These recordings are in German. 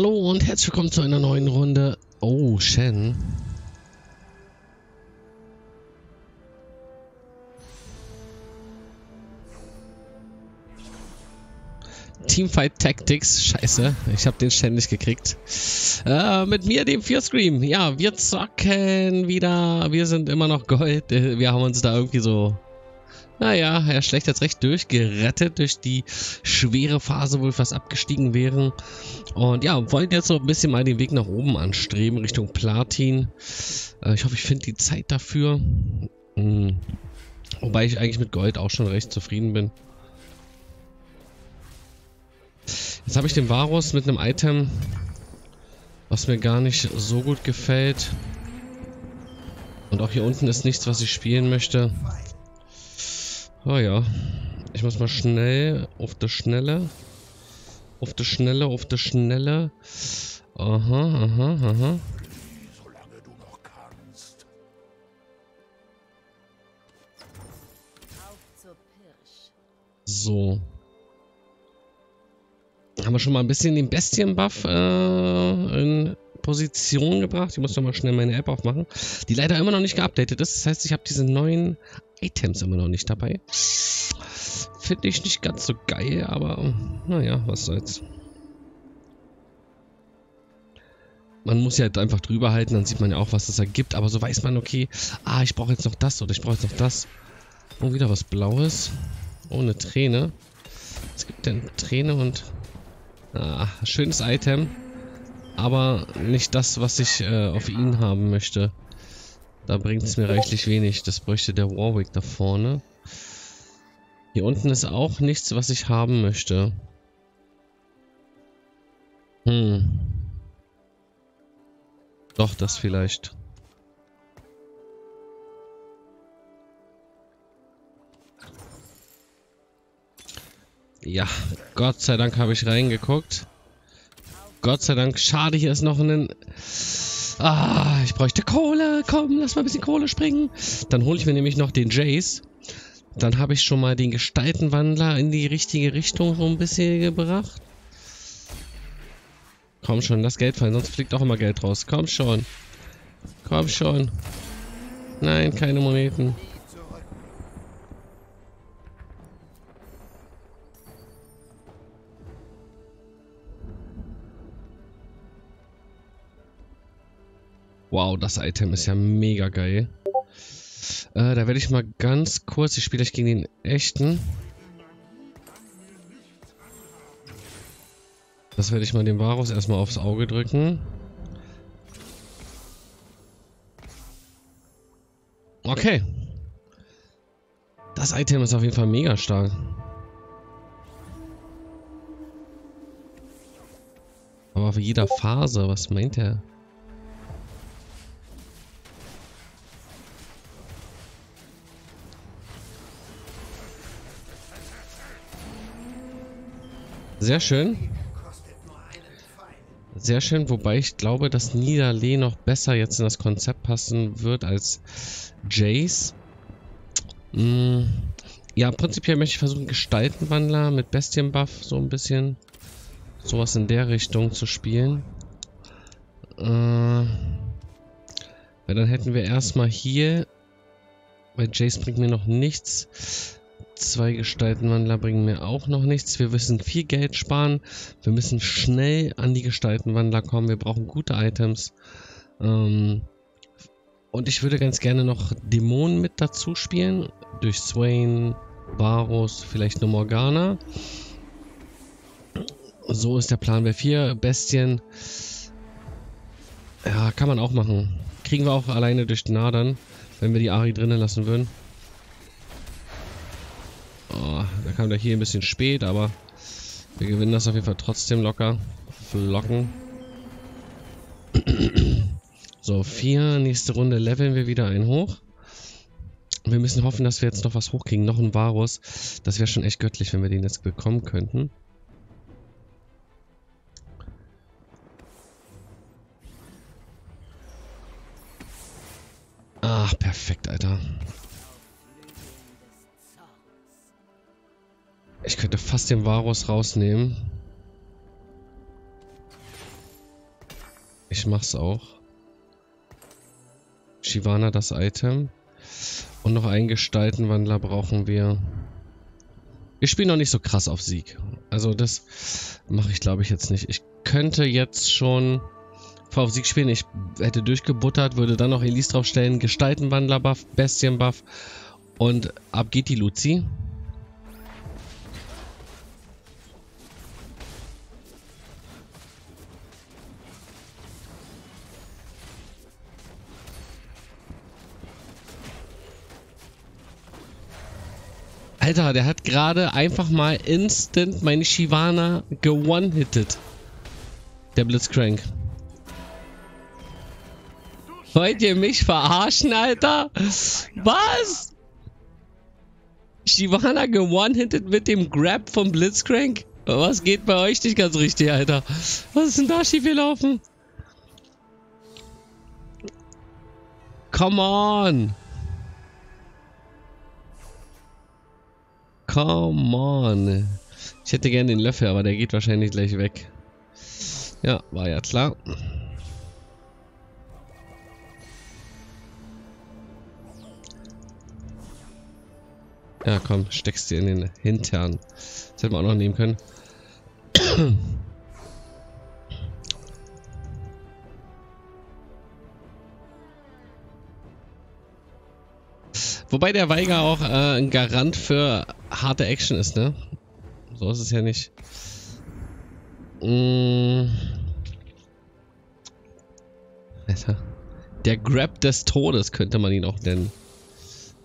Hallo und herzlich willkommen zu einer neuen Runde Oh Shen. Teamfight Tactics, scheiße, ich habe den ständig gekriegt. Mit mir, dem Fearscream. Ja, wir zocken wieder, wir sind immer noch Gold, wir haben uns da irgendwie so... Naja, er schlecht jetzt recht durchgerettet durch die schwere Phase, wo wir fast abgestiegen wären. Und ja, wollen jetzt so ein bisschen mal den Weg nach oben anstreben, Richtung Platin. Ich hoffe, ich finde die Zeit dafür. Wobei ich eigentlich mit Gold auch schon recht zufrieden bin. Jetzt habe ich den Varus mit einem Item, was mir gar nicht so gut gefällt. Und auch hier unten ist nichts, was ich spielen möchte. Oh ja, ich muss mal schnell, auf der Schnelle. Aha. Solange du noch kannst. So. Haben wir schon mal ein bisschen den Bestien-Buff in Position gebracht. Ich muss nochmal schnell meine App aufmachen, die leider immer noch nicht geupdatet ist. Das heißt, ich habe diese neuen Items immer noch nicht dabei. Finde ich nicht ganz so geil, aber naja, was soll's. Man muss ja halt einfach drüber halten, dann sieht man ja auch, was das ergibt. Aber so weiß man, okay, ah, ich brauche jetzt noch das oder ich brauche jetzt noch das. Und wieder was Blaues. Ohne Träne. Es gibt denn Träne und... Ah, schönes Item. Aber nicht das, was ich auf ihn haben möchte. Da bringt es mir reichlich wenig. Das bräuchte der Warwick da vorne. Hier unten ist auch nichts, was ich haben möchte. Doch, das vielleicht. Ja, Gott sei Dank habe ich reingeguckt. Gott sei Dank. Schade, hier ist noch ein... Ah, ich bräuchte Kohle. Komm, lass mal ein bisschen Kohle springen. Dann hole ich mir nämlich noch den Jace. Dann habe ich schon mal den Gestaltenwandler in die richtige Richtung so ein bisschen gebracht. Komm schon, lass Geld fallen, sonst fliegt auch immer Geld raus. Komm schon. Komm schon. Nein, keine Moneten. Wow, das Item ist ja mega geil. Da werde ich mal ganz kurz... Ich spiele gleich gegen den echten. Das werde ich mal dem Varus erstmal aufs Auge drücken. Okay. Das Item ist auf jeden Fall mega stark. Aber für jeder Phase, was meint er? Sehr schön. Sehr schön, wobei ich glaube, dass Nidalee noch besser jetzt in das Konzept passen wird als Jace. Ja, prinzipiell möchte ich versuchen, Gestaltenwandler mit Bestien-Buff so ein bisschen sowas in der Richtung zu spielen. Weil dann hätten wir erstmal hier, weil Jace bringt mir noch nichts. 2 Gestaltenwandler bringen mir auch noch nichts. Wir müssen viel Geld sparen. Wir müssen schnell an die Gestaltenwandler kommen. Wir brauchen gute Items. Und ich würde ganz gerne noch Dämonen mit dazu spielen. Durch Swain, Varus, vielleicht nur Morgana. So ist der Plan. Bei 4 Bestien. Ja, kann man auch machen. Kriegen wir auch alleine durch den Nadern, wenn wir die Ari drinnen lassen würden. Oh, da kam der hier ein bisschen spät, aber wir gewinnen das auf jeden Fall trotzdem locker. Flocken. So, 4. Nächste Runde leveln wir wieder einen hoch. Wir müssen hoffen, dass wir jetzt noch was hochkriegen. Noch ein Varus. Das wäre schon echt göttlich, wenn wir den jetzt bekommen könnten. Ach, perfekt, Alter. Ich könnte fast den Varus rausnehmen. Ich mach's auch. Shyvana das Item. Und noch einen Gestaltenwandler brauchen wir. Ich spiele noch nicht so krass auf Sieg. Also das mache ich glaube ich jetzt nicht. Ich könnte jetzt schon auf Sieg spielen. Ich hätte durchgebuttert, würde dann noch Elise draufstellen. Gestaltenwandler-Buff, Bestien-Buff und ab geht die Luzi. Alter, der hat gerade einfach mal instant meine Shyvana ge-one-hitted. Der Blitzcrank. Wollt ihr mich verarschen, Alter? Was? Shyvana ge-one-hitted mit dem Grab vom Blitzcrank? Was geht bei euch nicht ganz richtig, Alter? Was ist denn da schiefgelaufen? Come on! Come on. Ich hätte gerne den Löffel, aber der geht wahrscheinlich gleich weg. Ja, war ja klar. Ja, komm, steckst dir in den Hintern. Das hätten wir auch noch nehmen können. Wobei der Veigar auch ein Garant für harte Action ist, ne? So ist es ja nicht. Alter. Der Grab des Todes könnte man ihn auch nennen.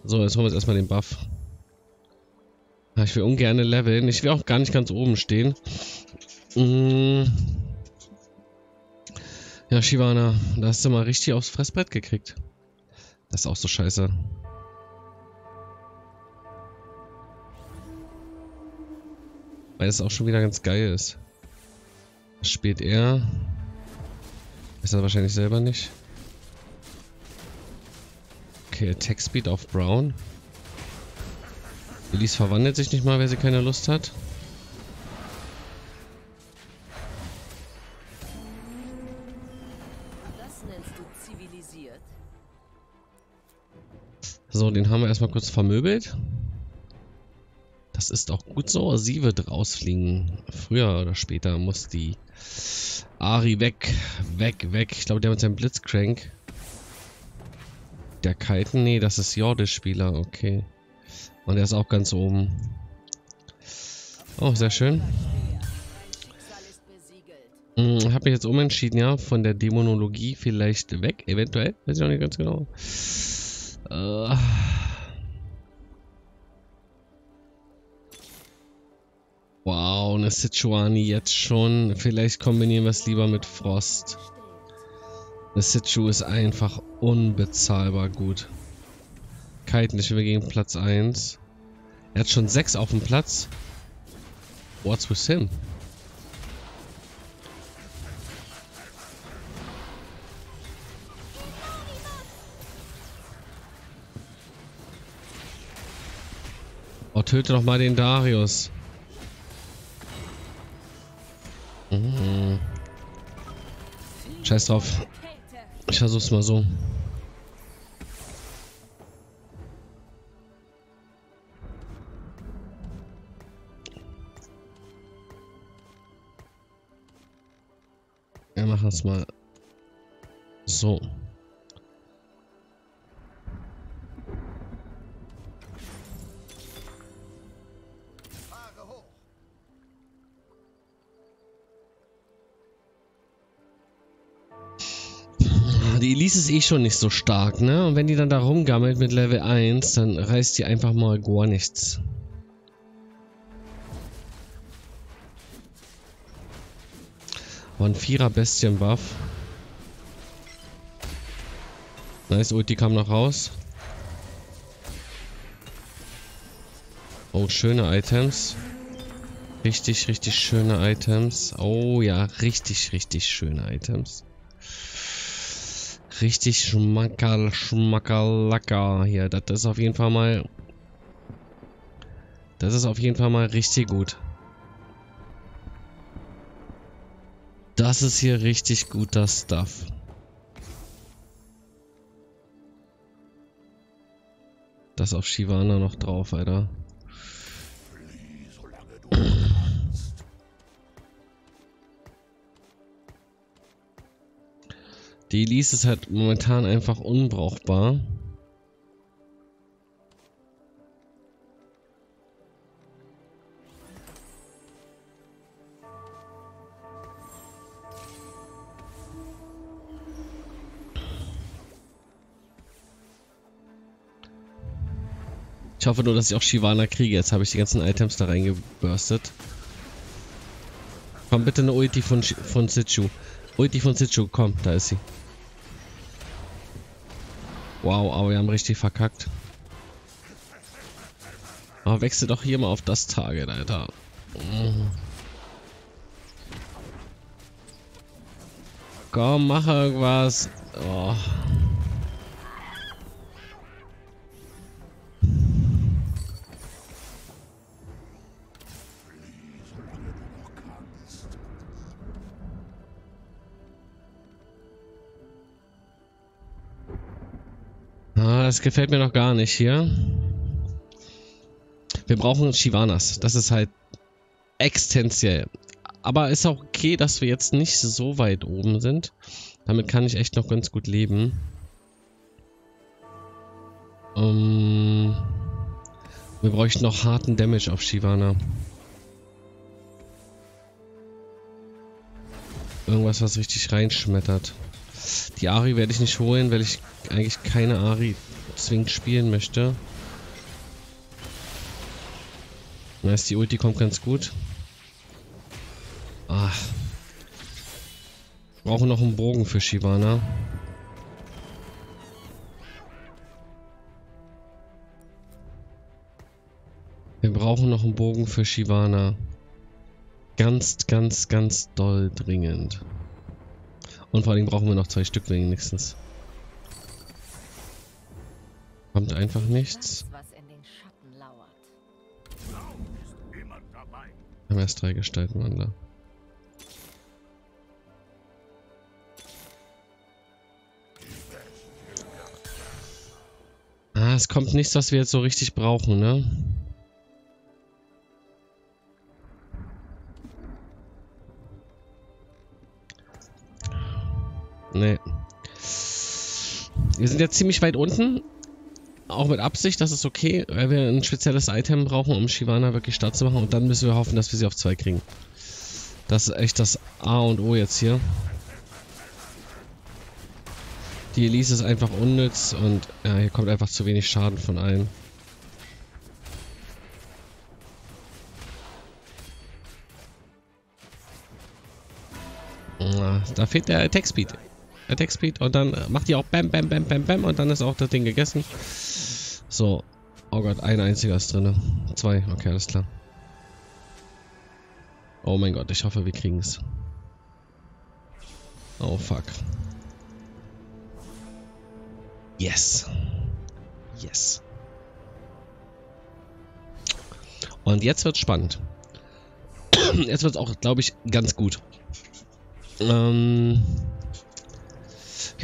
So, jetzt holen wir jetzt erstmal den Buff. Ich will ungern leveln. Ich will auch gar nicht ganz oben stehen. Ja, Shyvana, da hast du mal richtig aufs Fressbrett gekriegt. Das ist auch so scheiße. Weil es auch schon wieder ganz geil ist. Was spielt er? Ist er wahrscheinlich selber nicht. Okay, Attack Speed auf Brown. Elise verwandelt sich nicht mal, weil sie keine Lust hat. Das nennst du zivilisiert. So, den haben wir erstmal kurz vermöbelt. Das ist auch gut so. Sie wird rausfliegen. Früher oder später muss die Ari weg. Weg. Ich glaube, der mit seinem Blitzcrank. Der Kiten? Nee, das ist Jordisch-Spieler. Okay. Und er ist auch ganz oben. Oh, sehr schön. Habe mich jetzt umentschieden, ja. Von der Dämonologie vielleicht weg. Eventuell. Weiß ich auch nicht ganz genau. Wow, eine Sichuani jetzt schon. Vielleicht kombinieren wir es lieber mit Frost. Eine Sichu ist einfach unbezahlbar gut. Kiten, ich will gegen Platz 1. Er hat schon 6 auf dem Platz. What's with him? Oh, töte doch mal den Darius. Scheiß drauf. Ich versuch's mal so. Wir machen es mal so. Die Elise ist eh schon nicht so stark, ne? Und wenn die dann da rumgammelt mit Level 1, dann reißt die einfach mal gar nichts. Aber ein 4er Bestien-Buff. Nice, Ulti kam noch raus. Oh, schöne Items. Richtig schöne Items. Oh ja, richtig schöne Items. Richtig schmackerlacker hier. Das ist auf jeden Fall mal. Das ist auf jeden Fall mal richtig gut. Das ist hier richtig guter Stuff. Das auf Shyvana noch drauf, Alter. Die Elise ist halt momentan einfach unbrauchbar. Ich hoffe nur, dass ich auch Shyvana kriege. Jetzt habe ich die ganzen Items da reingebürstet. Komm bitte eine Ulti von Sichu. Ulti von Sichu, komm, da ist sie. Wow, aber wir haben richtig verkackt. Aber wechsel doch hier mal auf das Target, Alter. Komm, mach irgendwas. Oh. Das gefällt mir noch gar nicht hier. Wir brauchen Shyvanas. Das ist halt existenziell. Aber ist auch okay, dass wir jetzt nicht so weit oben sind. Damit kann ich echt noch ganz gut leben. Wir bräuchten noch harten Damage auf Shyvana. Irgendwas, was richtig reinschmettert. Die Ari werde ich nicht holen, weil ich eigentlich keine Ari zwingend spielen möchte. Nice, die Ulti kommt ganz gut. Ach. Ich brauche noch einen Bogen für Shyvana. Wir brauchen noch einen Bogen für Shyvana. Ganz, ganz, ganz doll dringend. Und vor allem brauchen wir noch 2 Stück wenigstens. Kommt einfach nichts. Wir haben erst 3 Gestaltenwandler. Ah, es kommt nichts, was wir jetzt so richtig brauchen, ne? Nee. Wir sind jetzt ziemlich weit unten. Auch mit Absicht, das ist okay, weil wir ein spezielles Item brauchen, um Shyvana wirklich stark zu machen. Und dann müssen wir hoffen, dass wir sie auf 2 kriegen. Das ist echt das A und O jetzt hier. Die Elise ist einfach unnütz und ja, hier kommt einfach zu wenig Schaden von allen. Da fehlt der Attack Speed. Attack Speed und dann macht die auch Bam, Bam, Bam, Bam, Bam und dann ist auch das Ding gegessen. So. Oh Gott, ein einziger ist drin. 2. Okay, alles klar. Oh mein Gott, ich hoffe, wir kriegen es. Oh fuck. Yes. Yes. Und jetzt wird's spannend. Jetzt wird's auch, glaube ich, ganz gut. Wir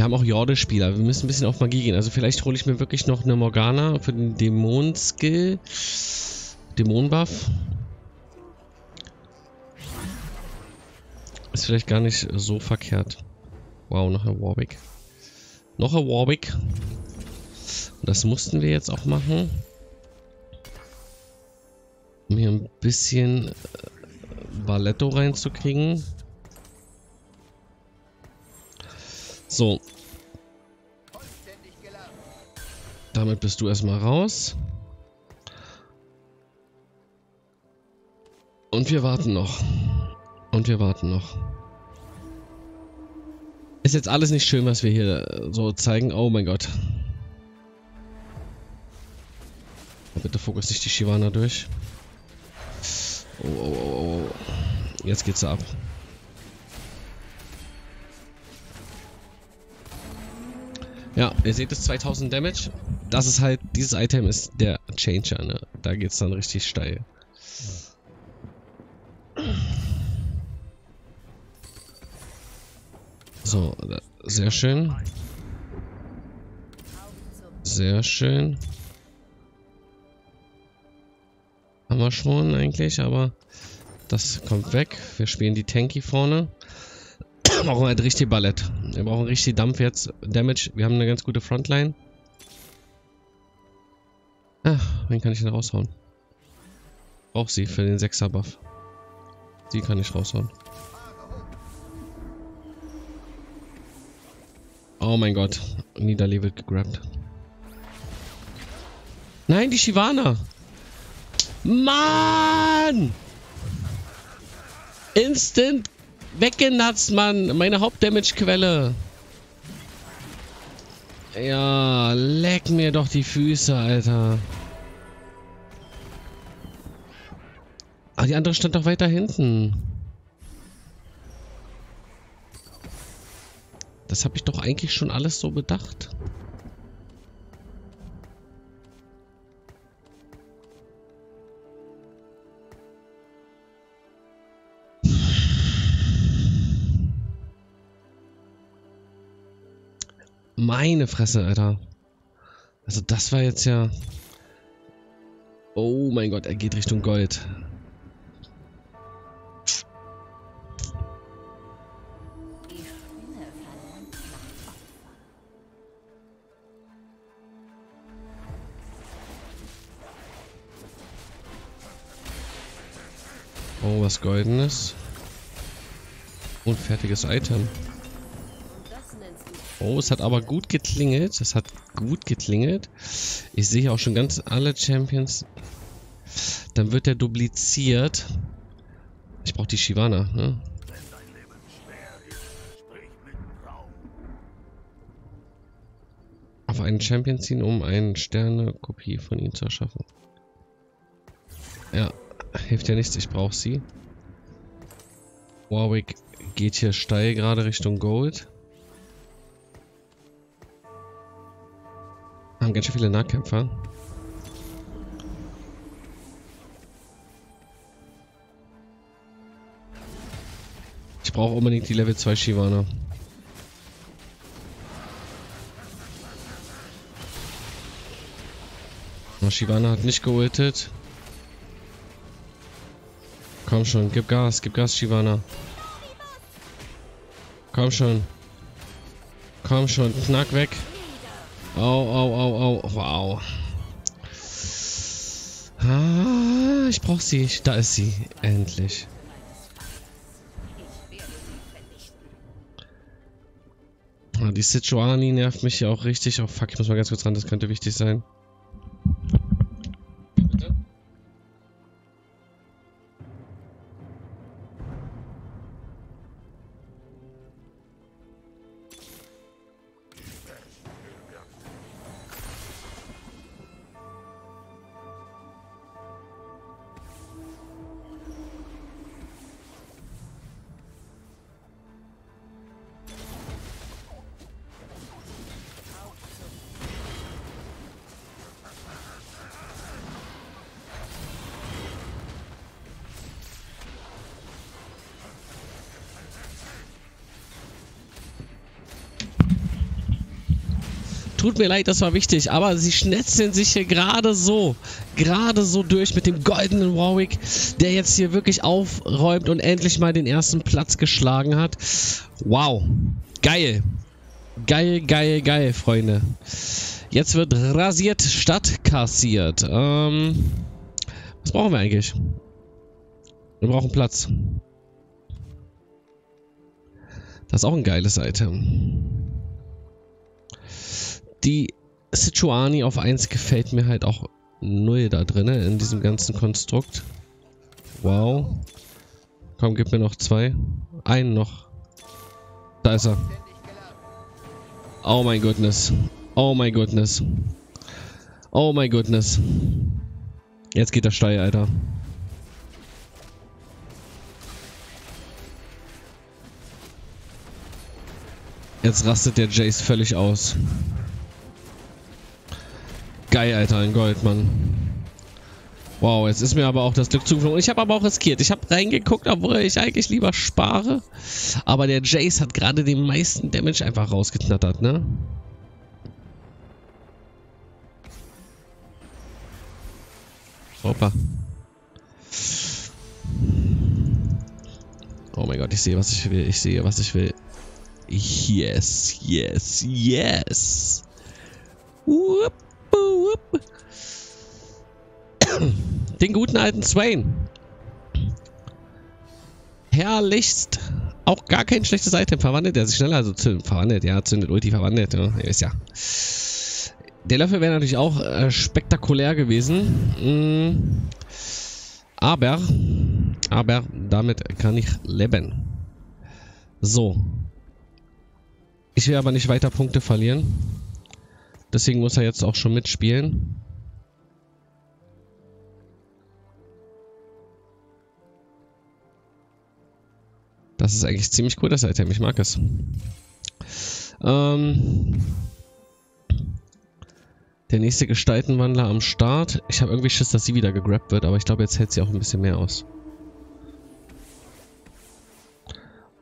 haben auch Jorde-Spieler. Wir müssen ein bisschen auf Magie gehen. Also vielleicht hole ich mir wirklich noch eine Morgana für den Dämon-Skill. Dämon-Buff. Ist vielleicht gar nicht so verkehrt. Wow, noch ein Warwick. Noch ein Warwick. Und das mussten wir jetzt auch machen. Um hier ein bisschen Balletto reinzukriegen. So. Damit bist du erstmal raus. Und wir warten noch. Und wir warten noch. Ist jetzt alles nicht schön, was wir hier so zeigen. Oh mein Gott. Bitte fokussiere nicht die Shyvana durch. Oh, oh, oh, oh. Jetzt geht's ab. Ja, ihr seht es, 2000 Damage. Das ist halt, dieses Item ist der Changer, ne? Da geht's dann richtig steil. So, sehr schön. Sehr schön. Haben wir schon eigentlich, aber das kommt weg. Wir spielen die Tanky vorne. Wir brauchen halt richtig Ballett. Wir brauchen richtig Dampf jetzt. Damage. Wir haben eine ganz gute Frontline. Ach, wen kann ich denn raushauen? Brauche sie für den 6er Buff. Die kann ich raushauen. Oh mein Gott. Nidalee wird gegrabt. Nein, die Shyvana. Mann! Instant weggenatzt, Mann. Meine Hauptdamage-Quelle. Ja, leck mir doch die Füße, Alter. Ah, die andere stand doch weiter hinten. Das habe ich doch eigentlich schon alles so bedacht. Meine Fresse, Alter. Also das war jetzt ja... Oh mein Gott, er geht Richtung Gold. Oh, was Goldenes. Und fertiges Item. Oh, es hat aber gut geklingelt. Es hat gut geklingelt. Ich sehe auch schon ganz alle Champions. Dann wird er dupliziert. Ich brauche die Shyvana, ne? Auf einen Champion ziehen, um eine Sterne-Kopie von ihm zu erschaffen. Ja, hilft ja nichts. Ich brauche sie. Warwick geht hier steil gerade Richtung Gold. Haben ganz schön viele Nahkämpfer. Ich brauche unbedingt die Level 2 Shyvana. Oh, Shyvana hat nicht geultet. Komm schon, gib Gas, Shyvana. Komm schon. Komm schon, knack weg. Au, au, au, au, wow. Ah, ich brauche sie. Da ist sie. Endlich. Ah, die Sichuani nervt mich hier auch richtig. Oh fuck, ich muss mal ganz kurz ran. Das könnte wichtig sein. Bitte? Tut mir leid, das war wichtig, aber sie schnetzeln sich hier gerade so durch mit dem goldenen Warwick, der jetzt hier wirklich aufräumt und endlich mal den ersten Platz geschlagen hat. Wow, geil. Geil, geil, geil, Freunde. Jetzt wird rasiert statt kassiert. Was brauchen wir eigentlich? Wir brauchen Platz. Das ist auch ein geiles Item. Die Sichuani auf 1 gefällt mir halt auch null da drin, in diesem ganzen Konstrukt. Wow. Komm, gib mir noch zwei. Einen noch. Da ist er. Oh my goodness. Oh my goodness. Oh my goodness. Jetzt geht der steil, Alter. Jetzt rastet der Jace völlig aus. Geil, Alter, ein Gold, Mann. Wow, jetzt ist mir aber auch das Glück zugeflogen. Ich habe aber auch riskiert. Ich habe reingeguckt, obwohl ich eigentlich lieber spare. Aber der Jace hat gerade den meisten Damage einfach rausgeknattert, ne? Hoppa. Oh mein Gott, ich sehe, was ich will. Ich sehe, was ich will. Yes, yes, yes. Whoop, whoop. Den guten alten Swain. Herrlichst. Auch gar kein schlechtes Item. Verwandelt er sich schneller. Also verwandelt, ja. Zündet Ulti, verwandelt. Ja, ist ja. Der Löffel wäre natürlich auch spektakulär gewesen. Aber damit kann ich leben. So. Ich will aber nicht weiter Punkte verlieren. Deswegen muss er jetzt auch schon mitspielen. Das ist eigentlich ziemlich cool, das Item. Ich mag es. Der nächste Gestaltenwandler am Start. Ich habe irgendwie Schiss, dass sie wieder gegrabt wird, aber ich glaube, jetzt hält sie auch ein bisschen mehr aus.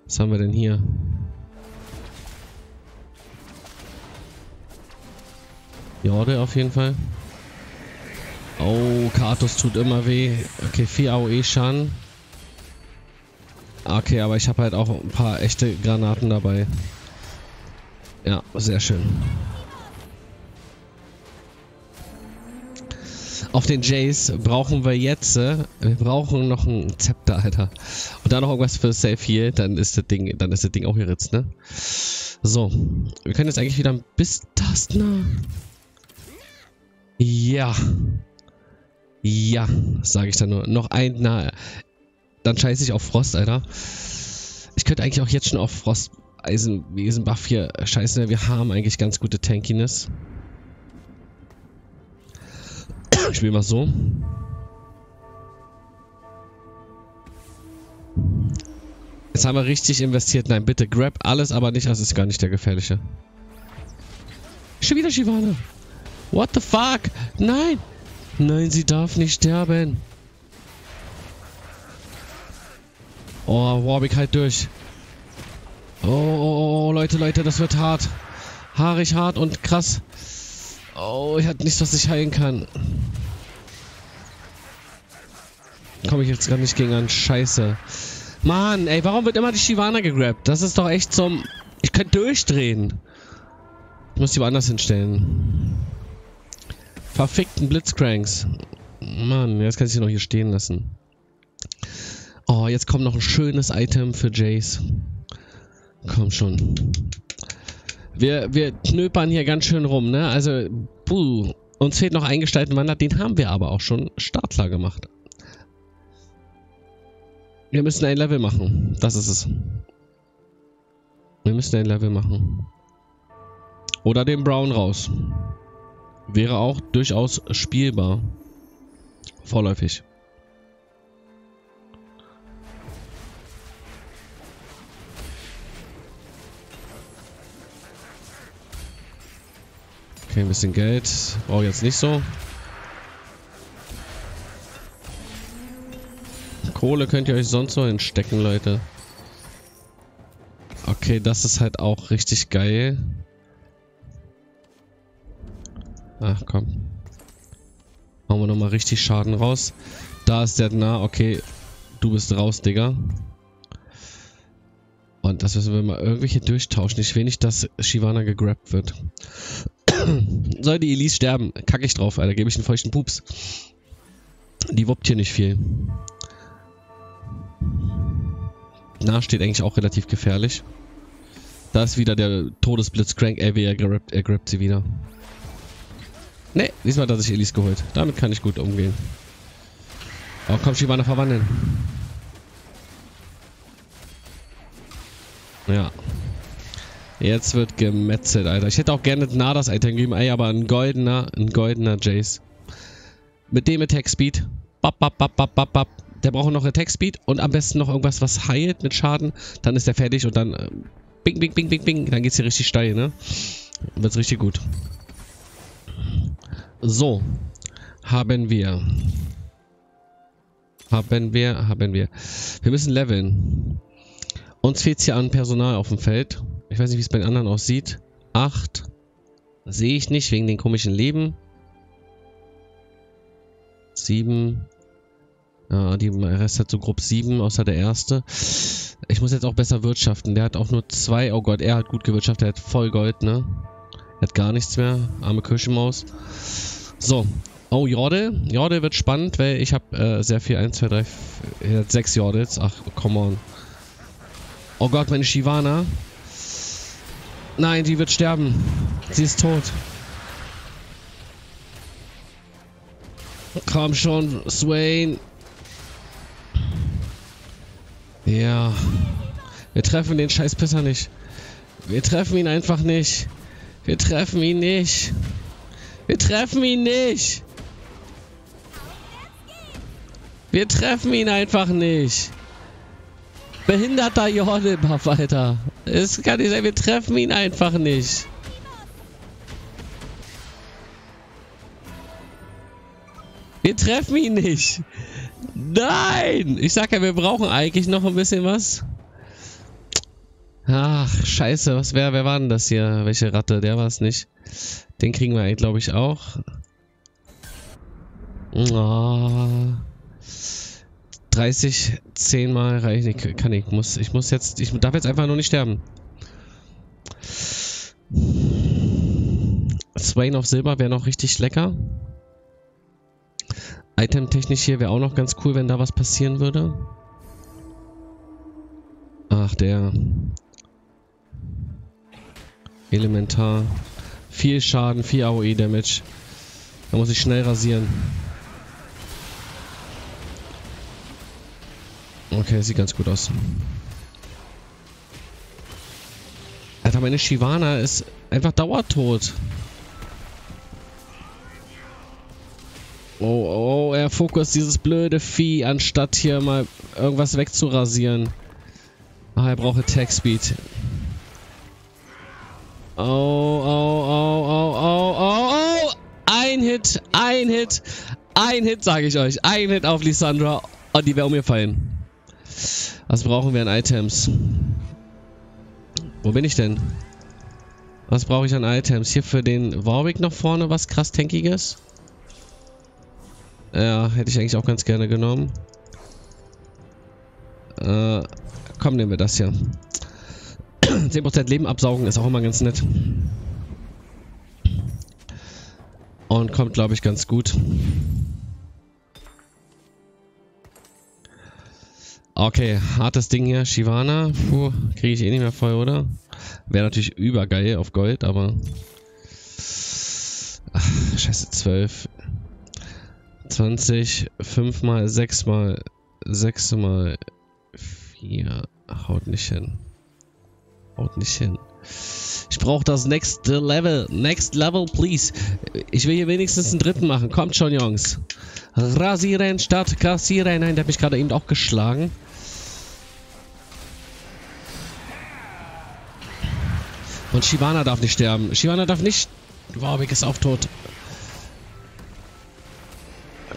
Was haben wir denn hier? Jorde auf jeden Fall. Oh, Karthus tut immer weh. Okay, 4 AOE-Schaden. Okay, aber ich habe halt auch ein paar echte Granaten dabei. Ja, sehr schön. Auf den Jace brauchen wir jetzt, wir brauchen noch ein Zepter, Alter. Und dann noch irgendwas für Safe Heal, dann ist das Ding auch geritzt, ne? So, wir können jetzt eigentlich wieder ein bisschen tasten. Ja. Ja, sage ich dann nur. Noch ein, na, dann scheiße ich auf Frost, Alter. Ich könnte eigentlich auch jetzt schon auf Frost Eisenbuff hier scheißen, wir haben eigentlich ganz gute Tankiness. Ich spiele mal so. Jetzt haben wir richtig investiert. Nein, bitte grab alles, aber nicht. Das ist gar nicht der gefährliche. Schon wieder Shyvana. What the fuck? Nein. Nein, sie darf nicht sterben. Oh, Warwick halt durch. Oh, oh, oh, Leute, Leute, das wird hart. Haarig, hart und krass. Oh, ich hatte nichts, was ich heilen kann. Komme ich jetzt gerade nicht gegen an. Scheiße. Mann, ey, warum wird immer die Shyvana gegrabt? Das ist doch echt zum... Ich könnte durchdrehen. Ich muss die woanders hinstellen. Verfickten Blitzcranks. Mann, jetzt kann ich sie noch hier stehen lassen. Oh, jetzt kommt noch ein schönes Item für Jace. Komm schon. Wir knöpern hier ganz schön rum, ne? Also, puh. Uns fehlt noch ein Gestaltenwandler, den haben wir aber auch schon startklar gemacht. Wir müssen ein Level machen. Das ist es. Wir müssen ein Level machen. Oder den Brown raus. Wäre auch durchaus spielbar. Vorläufig. Okay, ein bisschen Geld. Brauche ich jetzt nicht so. Kohle könnt ihr euch sonst so hinstecken, Leute. Okay, das ist halt auch richtig geil. Ach komm. Machen wir nochmal richtig Schaden raus. Da ist der nah. Okay, du bist raus, Digga. Und das müssen wir mal irgendwie hier durchtauschen. Ich will nicht, dass Shyvana gegrabt wird. Soll die Elise sterben? Kacke ich drauf, Alter. Gebe ich einen feuchten Pups. Die wuppt hier nicht viel. Na, steht eigentlich auch relativ gefährlich. Da ist wieder der Todesblitzcrank. Er grabbt sie wieder. Ne, diesmal hat er sich Elise geholt. Damit kann ich gut umgehen. Oh, komm, Shyvana verwandeln. Ja. Jetzt wird gemetzelt, Alter. Ich hätte auch gerne nah das Item gegeben, ey, aber ein goldener Jace. Mit dem Attack Speed. Bap, bap, bap, bap, bap, bap. Der braucht noch Attack Speed und am besten noch irgendwas, was heilt mit Schaden. Dann ist der fertig und dann bing, bing, bing, bing, bing. Dann geht's hier richtig steil, ne? Dann wird's richtig gut. So. Haben wir. Haben wir. Wir müssen leveln. Uns fehlt es hier an Personal auf dem Feld. Ich weiß nicht, wie es bei den anderen aussieht. 8. Sehe ich nicht, wegen den komischen Leben. 7. Ja, die Rest hat so grob 7, außer der erste. Ich muss jetzt auch besser wirtschaften. Der hat auch nur 2. Oh Gott, er hat gut gewirtschaftet. Er hat voll Gold, ne? Er hat gar nichts mehr. Arme Kirschenmaus. So. Oh, Jordel. Jordel wird spannend, weil ich habe sehr viel. 1, 2, 3, 4, er hat 6 Jordels. Ach, come on. Oh Gott, meine Shyvana. Nein, die wird sterben. Sie ist tot. Komm schon, Swain. Ja. Wir treffen den Scheißpisser nicht. Wir treffen ihn einfach nicht. Wir treffen ihn nicht. Wir treffen ihn nicht. Wir treffen ihn einfach nicht. Behinderter Jordelbuff, Alter. Es kann nicht sein, wir treffen ihn einfach nicht. Wir treffen ihn nicht. Nein! Ich sag ja, wir brauchen eigentlich noch ein bisschen was. Ach, scheiße. Wer war denn das hier? Welche Ratte? Der war es nicht. Den kriegen wir eigentlich, glaube ich, auch. Oh. 30, 10 mal reicht nicht, kann ich, ich darf jetzt einfach nur nicht sterben. Swain auf Silber wäre noch richtig lecker. Itemtechnisch hier wäre auch noch ganz cool, wenn da was passieren würde. Ach, der Elementar. Viel Schaden, viel AOE-Damage. Da muss ich schnell rasieren. Okay, sieht ganz gut aus. Alter, meine Shyvana ist einfach dauertot. Oh, er fokussiert dieses blöde Vieh, anstatt hier mal irgendwas wegzurasieren. Ah, er braucht Attack Speed. Oh. Ein Hit, sage ich euch. Ein Hit auf Lissandra. Oh, die wäre umgefallen. Was brauchen wir an Items? Wo bin ich denn? Was brauche ich an Items? Hier für den Warwick noch vorne was krass Tankiges? Ja, hätte ich eigentlich auch ganz gerne genommen. Komm, nehmen wir das hier. 10% Leben absaugen ist auch immer ganz nett. Und kommt, glaube ich, ganz gut. Okay, hartes Ding hier. Shyvana. Puh, kriege ich eh nicht mehr voll, oder? Wäre natürlich übergeil auf Gold, aber... Ach, scheiße, 12. 20, 5 mal, 6 mal, 6 mal, 4. Haut nicht hin. Haut nicht hin. Ich brauche das nächste Level. Next Level, please. Ich will hier wenigstens einen dritten machen. Kommt schon, Jungs. Rasieren statt kassieren. Nein, der hat mich gerade eben auch geschlagen. Und Shyvana darf nicht sterben. Shyvana darf nicht... Warwick ist auch tot.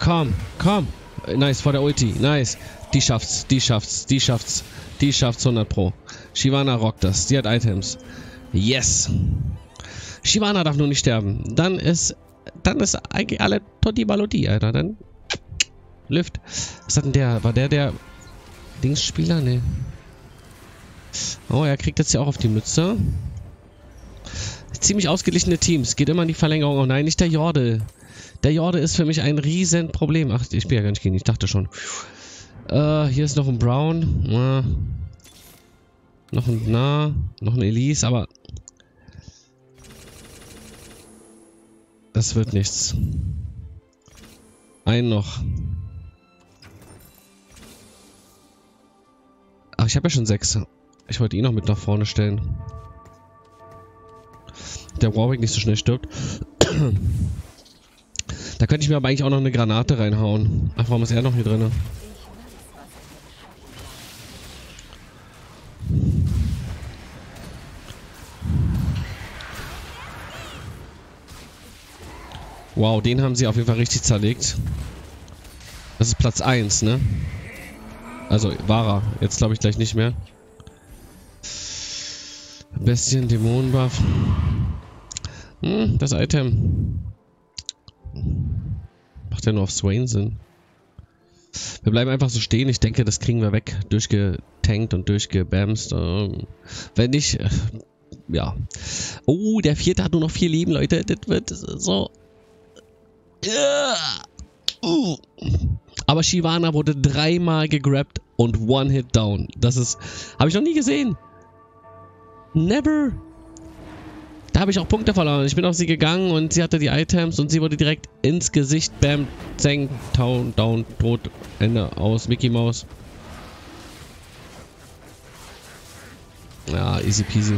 Komm. Nice, vor der Ulti. Nice. Die schafft's. Die schafft's 100 Pro. Shyvana rockt das. Die hat Items. Yes. Shyvana darf nur nicht sterben. Dann ist eigentlich alle Totti Baloti, Alter. Dann... Lüft. Was hat denn der? War der Dingsspieler? Ne. Oh, er kriegt jetzt ja auch auf die Mütze. Ziemlich ausgeglichene Teams. Geht immer in die Verlängerung. Oh nein, nicht der Jordel. Der Jordel ist für mich ein riesen Problem. Ach, ich bin ja gar nicht gegen, ich dachte schon. Hier ist noch ein Brown. Noch ein Na. Noch ein Elise, aber... Das wird nichts. Einen noch. Ach, ich habe ja schon 6. Ich wollte ihn noch mit nach vorne stellen. Der Warwick nicht so schnell stirbt. Da könnte ich mir aber eigentlich auch noch eine Granate reinhauen. Ach, warum ist er noch hier drin? Wow, den haben sie auf jeden Fall richtig zerlegt. Das ist Platz 1, ne? Also, Vara. Jetzt glaube ich gleich nicht mehr. Bestien-Dämonen-Buff. Hm, das Item. Macht ja nur auf Swain Sinn. Wir bleiben einfach so stehen. Ich denke, das kriegen wir weg. Durchgetankt und durchgebamst. Wenn nicht... ja. Oh, der Vierte hat nur noch 4 Leben, Leute. Das wird so... Aber Shyvana wurde 3-mal gegrabt und 1-Hit down. Das ist... habe ich noch nie gesehen. Never. Da habe ich auch Punkte verloren. Ich bin auf sie gegangen und sie hatte die Items und sie wurde direkt ins Gesicht. Bam, zeng, down, down, tot, Ende aus, Mickey Mouse. Ja, easy peasy.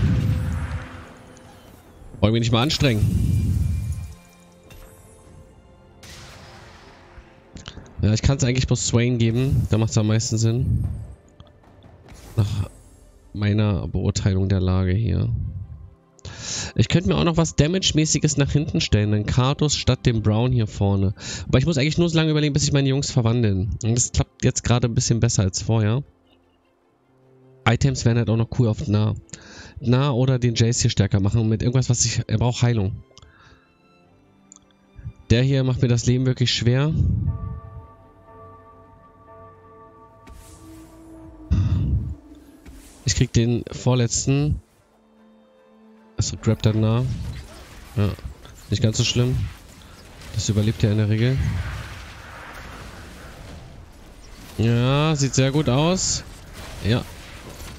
Wollen wir nicht mal anstrengen. Ja, ich kann es eigentlich bloß Swain geben. Da macht es am meisten Sinn. Nach meiner Beurteilung der Lage hier. Ich könnte mir auch noch was Damage-mäßiges nach hinten stellen. Einen Karthus statt dem Brown hier vorne. Aber ich muss eigentlich nur so lange überlegen, bis ich meine Jungs verwandeln. Und das klappt jetzt gerade ein bisschen besser als vorher. Items wären halt auch noch cool auf nah. Nah oder den Jace hier stärker machen. Mit irgendwas, was ich... er braucht Heilung. Der hier macht mir das Leben wirklich schwer. Ich krieg den vorletzten. Achso, grabt er nah. Ja, nicht ganz so schlimm. Das überlebt er in der Regel. Ja, sieht sehr gut aus. Ja,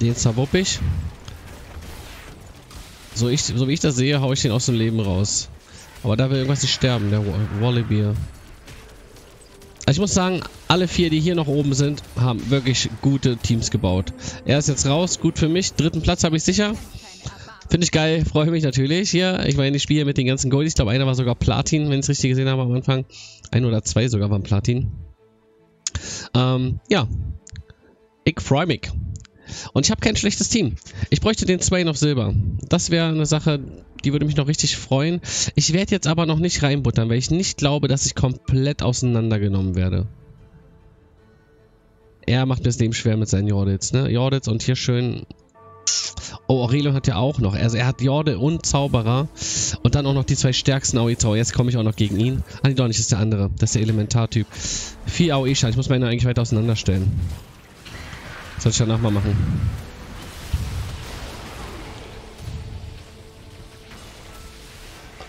den zerwupp ich. So wie ich das sehe, hau ich den aus dem Leben raus. Aber da will irgendwas nicht sterben, der Wallabier. Ich muss sagen, alle 4, die hier noch oben sind, haben wirklich gute Teams gebaut. Er ist jetzt raus, gut für mich. Dritten Platz habe ich sicher. Finde ich geil, freue mich natürlich hier. Ich meine, ich spiele mit den ganzen Gold. Ich glaube, einer war sogar Platin, wenn ich es richtig gesehen habe am Anfang. 1 oder 2 sogar waren Platin. Ja. Ich freue mich. Und ich habe kein schlechtes Team. Ich bräuchte den Swain auf Silber. Das wäre eine Sache, die würde mich noch richtig freuen. Ich werde jetzt aber noch nicht reinbuttern, weil ich nicht glaube, dass ich komplett auseinandergenommen werde. Er macht mir das Leben schwer mit seinen Jordels, ne? Jordels und hier schön... Oh, Aurelion hat ja auch noch. Also er hat Jorde und Zauberer. Und dann auch noch die 2 stärksten AoE-Zauber. Jetzt komme ich auch noch gegen ihn. Ah, nee, doch nicht, das ist der andere. Das ist der Elementartyp. 4 AoE-Schaden. Ich muss meine eigentlich weiter auseinanderstellen. Das soll ich danach mal machen.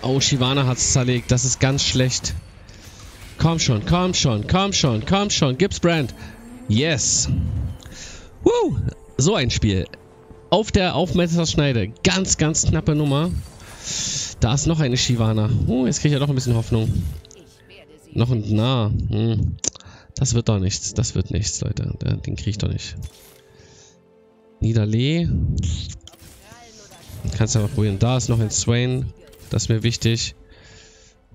Oh, Shyvana hat's zerlegt. Das ist ganz schlecht. Komm schon, komm schon, komm schon, komm schon. Gib's Brand. Yes. Woo. So ein Spiel. Auf der Aufmesserschneide. Ganz, ganz knappe Nummer. Da ist noch eine Shyvana. Oh, jetzt kriege ich ja doch ein bisschen Hoffnung. Noch ein Nah. Hm. Das wird doch nichts. Das wird nichts, Leute. Den kriege ich doch nicht. Nidalee. Kannst du ja mal probieren. Da ist noch ein Swain. Das ist mir wichtig.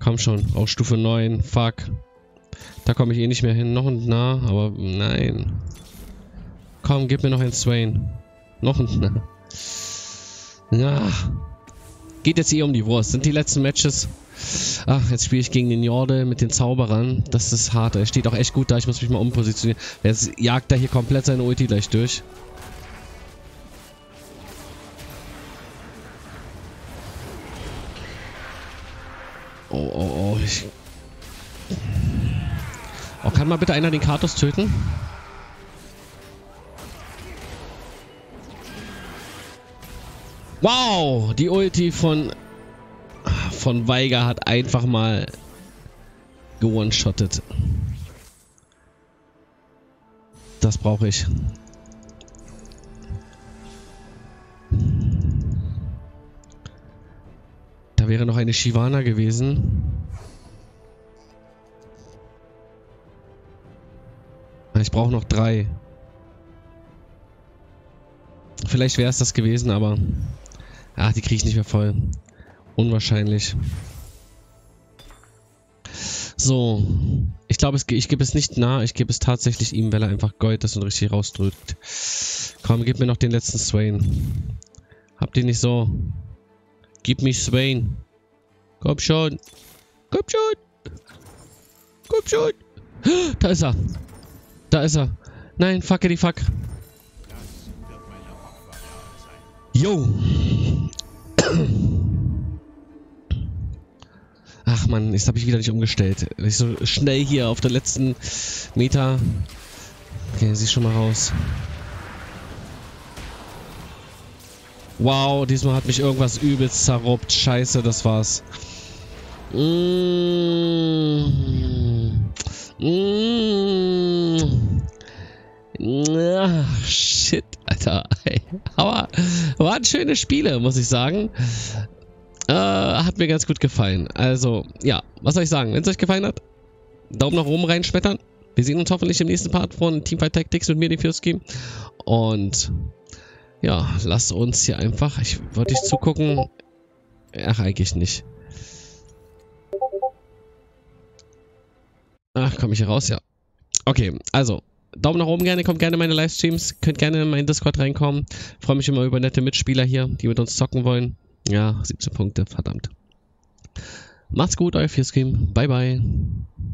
Komm schon. Auf Stufe 9. Fuck. Da komme ich eh nicht mehr hin. Noch ein Nah. Aber nein. Komm, gib mir noch einen Swain. Noch ein... ja. Geht jetzt eh um die Wurst. Sind die letzten Matches... Ach, jetzt spiele ich gegen den Jorde mit den Zauberern. Das ist hart. Er steht auch echt gut da. Ich muss mich mal umpositionieren. Jetzt jagt er hier komplett seine Ulti gleich durch. Oh, oh, oh. Oh, kann mal bitte einer den Karthus töten? Wow, die Ulti von Veigar hat einfach mal gewonshottet. Das brauche ich. Da wäre noch eine Shyvana gewesen. Ich brauche noch 3. Vielleicht wäre es das gewesen, aber... ach, die kriege ich nicht mehr voll. Unwahrscheinlich. So. Ich glaube, ich gebe es nicht nah. Ich gebe es tatsächlich ihm, weil er einfach Gold ist und richtig rausdrückt. Komm, gib mir noch den letzten Swain. Habt ihr nicht so. Gib mich Swain. Komm schon. Komm schon. Komm schon. Da ist er. Da ist er. Nein, fuckity fuck. Yo. Ach man, jetzt habe ich wieder nicht umgestellt. Ich so schnell hier auf der letzten Meter. Okay, sieh schon mal raus. Wow, diesmal hat mich irgendwas übelst zerruppt. Scheiße, das war's. Ach, shit, Alter. Aber waren schöne Spiele, muss ich sagen. Hat mir ganz gut gefallen. Also, ja, was soll ich sagen? Wenn es euch gefallen hat, Daumen nach oben reinschmettern. Wir sehen uns hoffentlich im nächsten Part von Teamfight Tactics mit mir, dem Fioski. Und ja, lasst uns hier einfach. Ich wollte nicht zugucken. Ach, eigentlich nicht. Ach, komme ich hier raus? Ja. Okay, also, Daumen nach oben gerne, kommt gerne in meine Livestreams, könnt gerne in meinen Discord reinkommen. Freue mich immer über nette Mitspieler hier, die mit uns zocken wollen. Ja, 17 Punkte, verdammt. Macht's gut, euer Fearscream. Bye, bye.